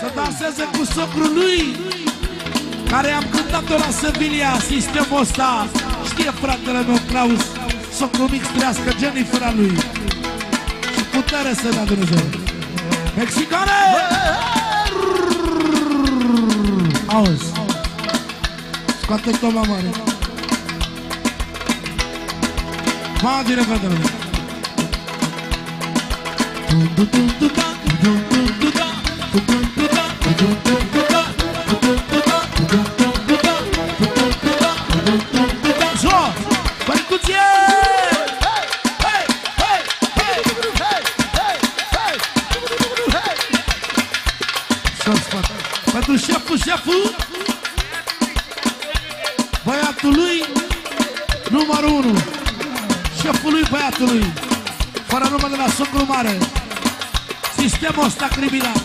să danseze cu socrul lui, care am cântat-o la Sevilla. Sistemul ăsta știe fratele meu Claus, socrul mic trească Jennifer-a lui. Și putere să dea Dumnezeu. Mexicane! Auzi, scoate-i toma mare. Mă dire, fratele meu. Pentru șeful, băiatului numărul 1, șeful lui băiatului, fără număr de la socru mare, sistemul ăsta criminal.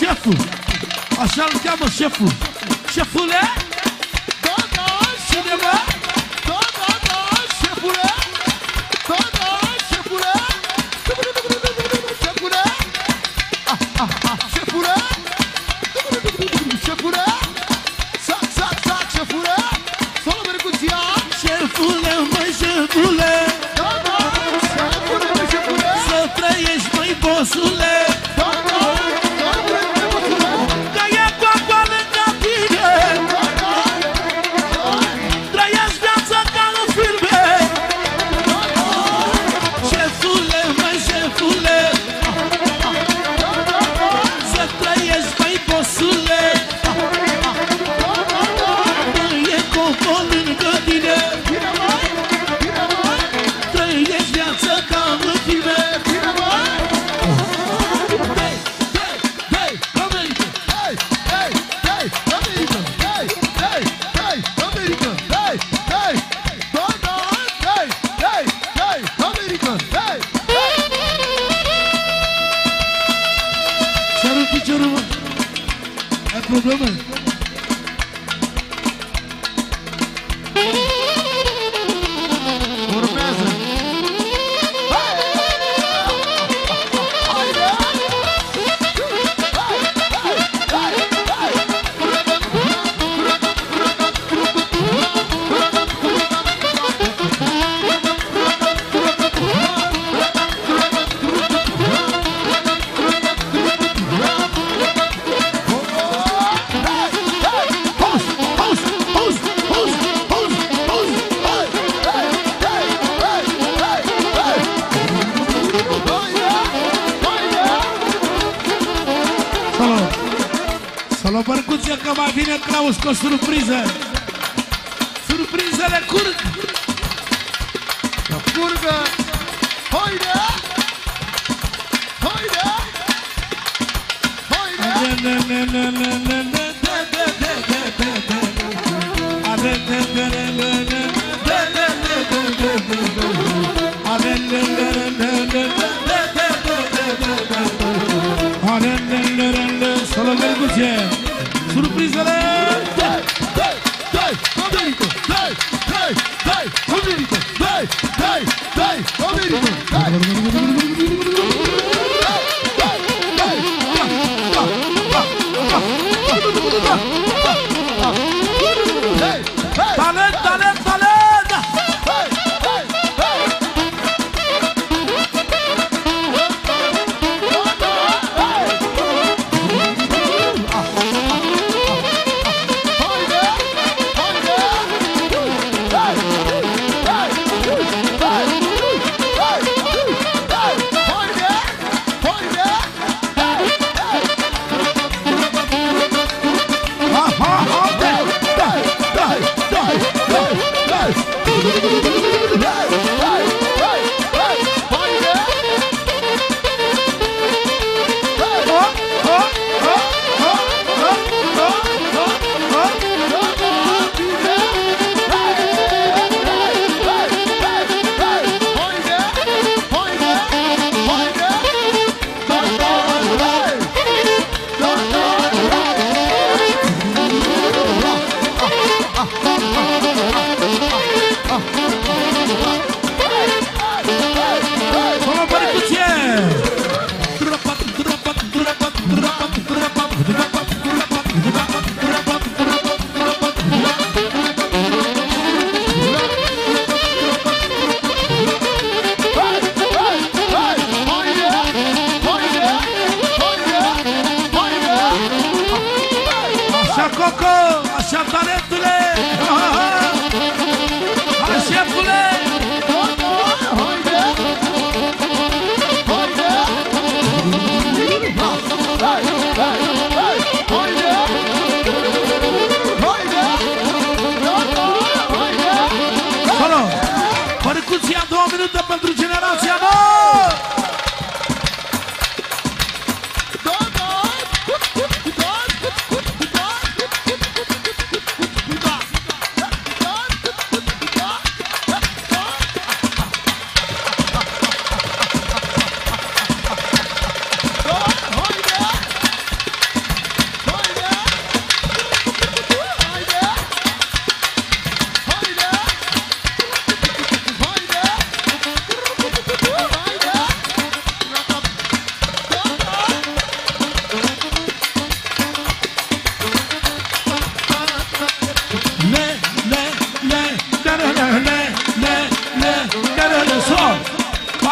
Șeful, așa-l cheamă șeful. Șefule? Da, da, șefule. Da, da, da, șefule. Da, da, șefule. Șefule. Șefule. Șefule. Sac, sac, sac, șefule. Să luăm percuția. Șefule, măi, șefule. Da, da, șefule, măi, șefule. Să trăiești, măi, bosule. Probleme. Urmează. Părcuțe că mai vine Claus cu o surpriză. Surprizele curg. Că curgă. Hoide! Hoide! Hoide! Să luăm percuțe. Surprizele! Dai, dai, dai, America! Dai, dai, dai, America! Dai, dai, dai, America! Dai, dai, dai, talent, talent, talent! Hey! Așa Coco, așa talentule, hai șefule. Percuția 2 minute pentru generația nouă.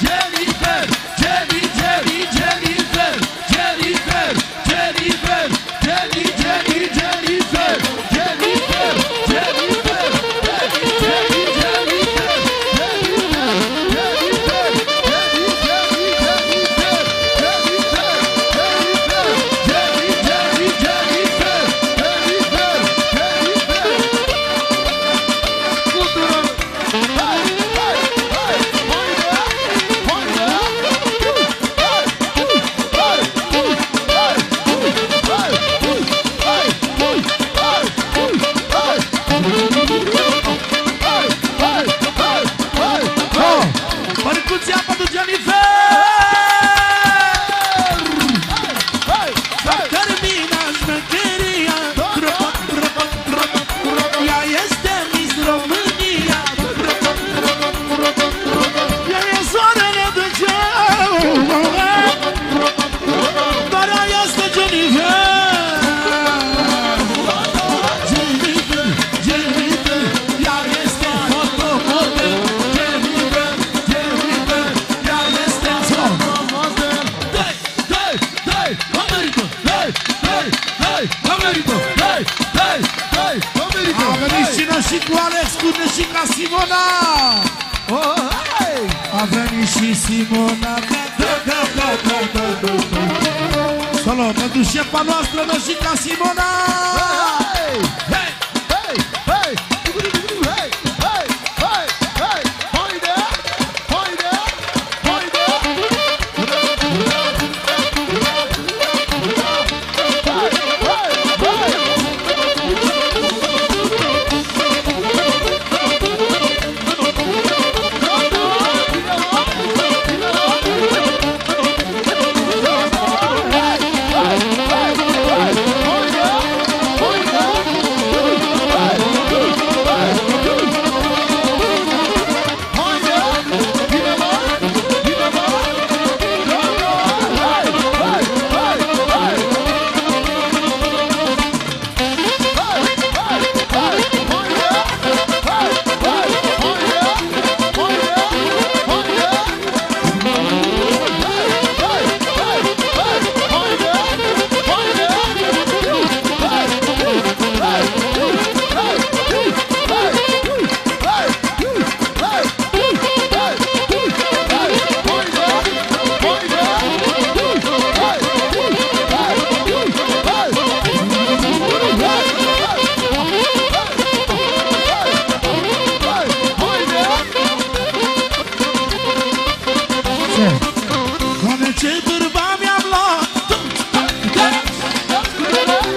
Jennifer, Jenny, Jenny, Jennifer, Jennifer, Jennifer, Jenny, Jenny, Jennifer, Jennifer, Jennifer, Jenny, Jennifer, Jennifer, Simona, solo pentru șefa noastră, Nășica Simona. Hey, hey, hey, hey, hey, hey, hey, haide, haide, haide.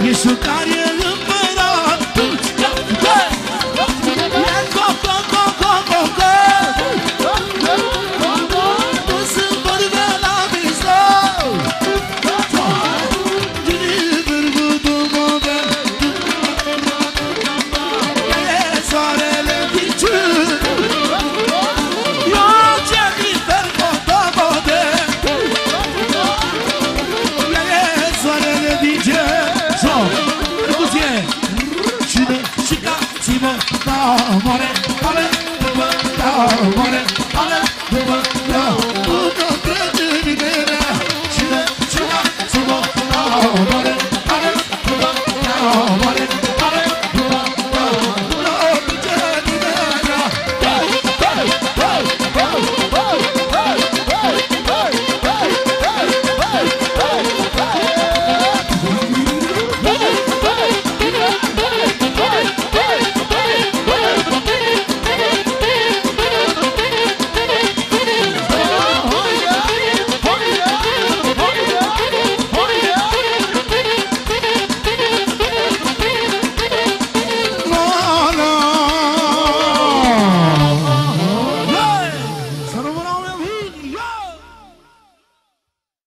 Ești o care